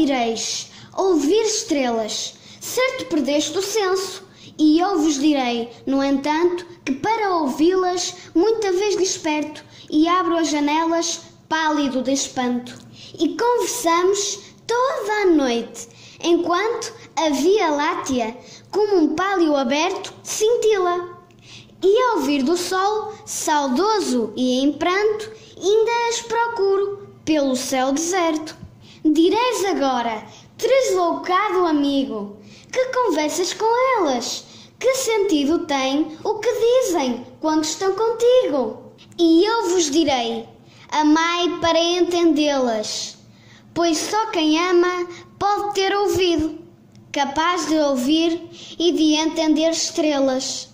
ouvireis, ouvir estrelas, certo perdeste o senso, e eu vos direi, no entanto, que para ouvi-las, muita vez desperto, e abro as janelas, pálido de espanto. E conversamos toda a noite, enquanto a Via Láctea, como um pálio aberto, cintila. E ao vir do sol, saudoso e em pranto, ainda as procuro pelo céu deserto. Direis agora, tresloucado amigo, que conversas com elas? Que sentido tem o que dizem quando estão contigo? E eu vos direi, amai para entendê-las, pois só quem ama pode ter ouvido, capaz de ouvir e de entender estrelas.